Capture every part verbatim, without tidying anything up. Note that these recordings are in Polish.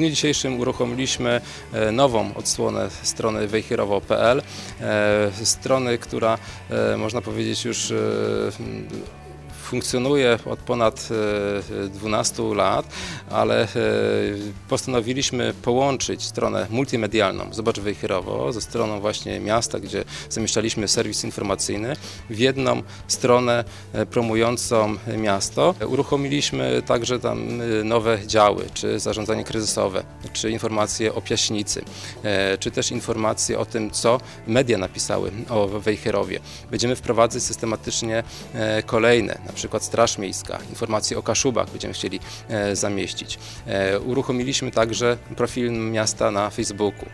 dniu dzisiejszym uruchomiliśmy nową odsłonę strony wejherowo kropka pe el, strony, która można powiedzieć już funkcjonuje od ponad dwunastu lat, ale postanowiliśmy połączyć stronę multimedialną Zobacz Wejherowo ze stroną właśnie miasta, gdzie zamieszczaliśmy serwis informacyjny, w jedną stronę promującą miasto. Uruchomiliśmy także tam nowe działy, czy zarządzanie kryzysowe, czy informacje o Piaśnicy, czy też informacje o tym, co media napisały o Wejherowie. Będziemy wprowadzać systematycznie kolejne, na przykład Straż Miejska, informacje o Kaszubach będziemy chcieli e, zamieścić. E, uruchomiliśmy także profil miasta na Facebooku.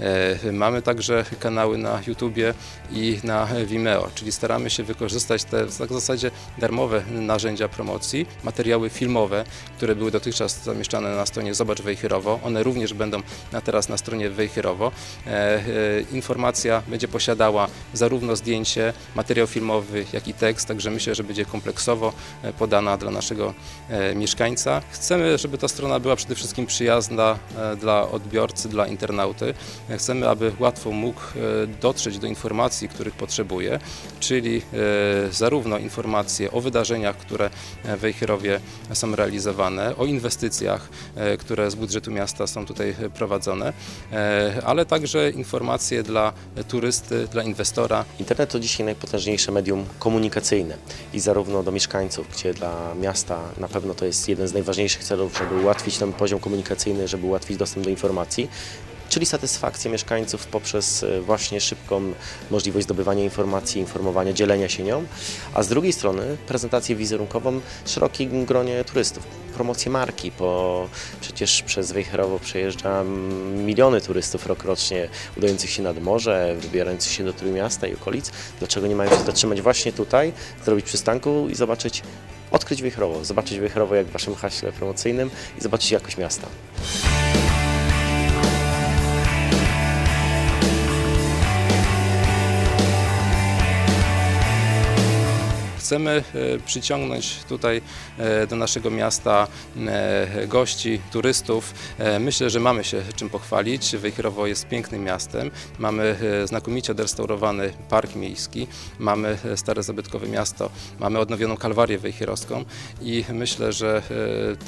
E, e, mamy także kanały na YouTubie i na Vimeo, czyli staramy się wykorzystać te w zasadzie darmowe narzędzia promocji. Materiały filmowe, które były dotychczas zamieszczane na stronie Zobacz Wejherowo, one również będą na teraz na stronie Wejherowo. E, e, informacja będzie posiadała zarówno zdjęcie, materiał filmowy, jak i tekst, także myślę, że będzie kompleksowo podana dla naszego mieszkańca. Chcemy, żeby ta strona była przede wszystkim przyjazna dla odbiorcy, dla internauty. Chcemy, aby łatwo mógł dotrzeć do informacji, których potrzebuje, czyli zarówno informacje o wydarzeniach, które w Wejherowie są realizowane, o inwestycjach, które z budżetu miasta są tutaj prowadzone, ale także informacje dla turysty, dla inwestora. Internet to dzisiaj najpotężniejsze medium komunikacyjne. I zarówno do mieszkańców, gdzie dla miasta na pewno to jest jeden z najważniejszych celów, żeby ułatwić ten poziom komunikacyjny, żeby ułatwić dostęp do informacji, czyli satysfakcję mieszkańców poprzez właśnie szybką możliwość zdobywania informacji, informowania, dzielenia się nią, a z drugiej strony prezentację wizerunkową w szerokim gronie turystów, promocję marki, bo przecież przez Wejherowo przejeżdża miliony turystów rokrocznie udających się nad morze, wybierających się do Trójmiasta i okolic. Dlaczego nie mają się zatrzymać właśnie tutaj, zrobić przystanku i zobaczyć, odkryć Wejherowo, zobaczyć Wejherowo jak w waszym haśle promocyjnym i zobaczyć jakość miasta. Chcemy przyciągnąć tutaj do naszego miasta gości, turystów. Myślę, że mamy się czym pochwalić. Wejherowo jest pięknym miastem. Mamy znakomicie odrestaurowany park miejski, mamy stare zabytkowe miasto, mamy odnowioną Kalwarię wejherowską i myślę, że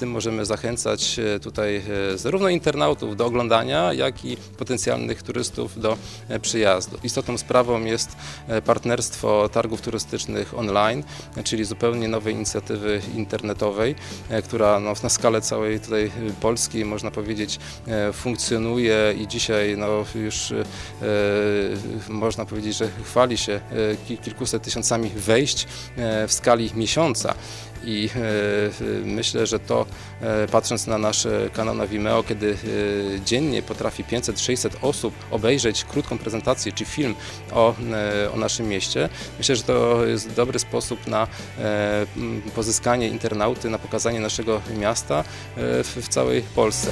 tym możemy zachęcać tutaj zarówno internautów do oglądania, jak i potencjalnych turystów do przyjazdu. Istotną sprawą jest partnerstwo targów turystycznych online, czyli zupełnie nowej inicjatywy internetowej, która no, na skalę całej tutaj Polski, można powiedzieć, funkcjonuje i dzisiaj no, już e, można powiedzieć, że chwali się kilkuset tysiącami wejść w skali miesiąca. I myślę, że to, patrząc na nasz kanał na Vimeo, kiedy dziennie potrafi pięćset sześćset osób obejrzeć krótką prezentację czy film o, o naszym mieście, myślę, że to jest dobry sposób na pozyskanie internauty, na pokazanie naszego miasta w całej Polsce.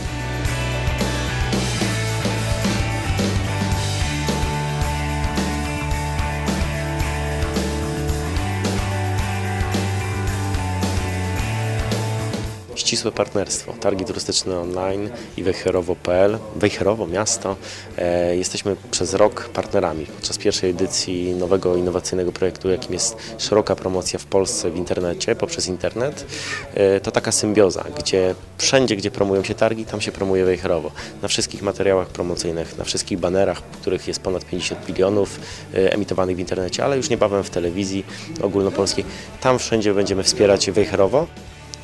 Ścisłe partnerstwo, targi turystyczne online i wejherowo kropka pe el, Wejherowo miasto. E, jesteśmy przez rok partnerami podczas pierwszej edycji nowego innowacyjnego projektu, jakim jest szeroka promocja w Polsce w internecie, poprzez internet. E, to taka symbioza, gdzie wszędzie, gdzie promują się targi, tam się promuje Wejherowo. Na wszystkich materiałach promocyjnych, na wszystkich banerach, których jest ponad pięćdziesiąt milionów e, emitowanych w internecie, ale już niebawem w telewizji ogólnopolskiej. Tam wszędzie będziemy wspierać Wejherowo.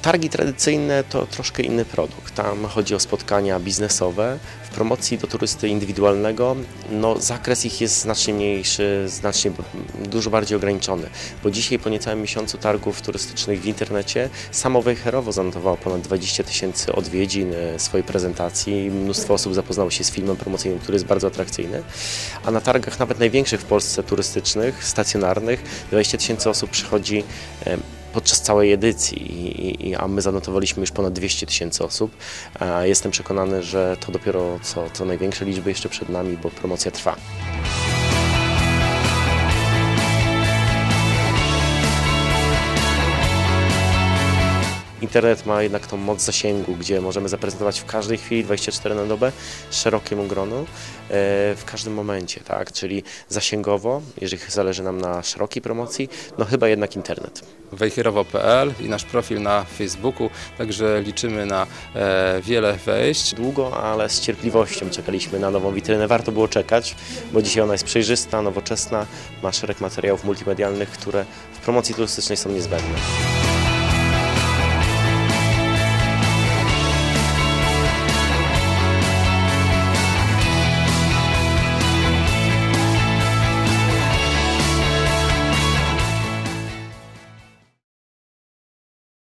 Targi tradycyjne to troszkę inny produkt. Tam chodzi o spotkania biznesowe. W promocji do turysty indywidualnego no, zakres ich jest znacznie mniejszy, znacznie dużo bardziej ograniczony. Bo dzisiaj po niecałym miesiącu targów turystycznych w internecie samo Wejherowo zanotowało ponad dwadzieścia tysięcy odwiedzin swojej prezentacji. Mnóstwo osób zapoznało się z filmem promocyjnym, który jest bardzo atrakcyjny. A na targach nawet największych w Polsce turystycznych, stacjonarnych, dwadzieścia tysięcy osób przychodzi podczas całej edycji, I, i, a my zanotowaliśmy już ponad dwieście tysięcy osób. E, jestem przekonany, że to dopiero co, co największe liczby jeszcze przed nami, bo promocja trwa. internet ma jednak tą moc zasięgu, gdzie możemy zaprezentować w każdej chwili dwadzieścia cztery na dobę szerokiemu gronu w każdym momencie, tak? Czyli zasięgowo, jeżeli zależy nam na szerokiej promocji, no chyba jednak internet. wejherowo kropka pe el i nasz profil na Facebooku, także liczymy na e, wiele wejść. Długo, ale z cierpliwością czekaliśmy na nową witrynę. Warto było czekać, bo dzisiaj ona jest przejrzysta, nowoczesna, ma szereg materiałów multimedialnych, które w promocji turystycznej są niezbędne.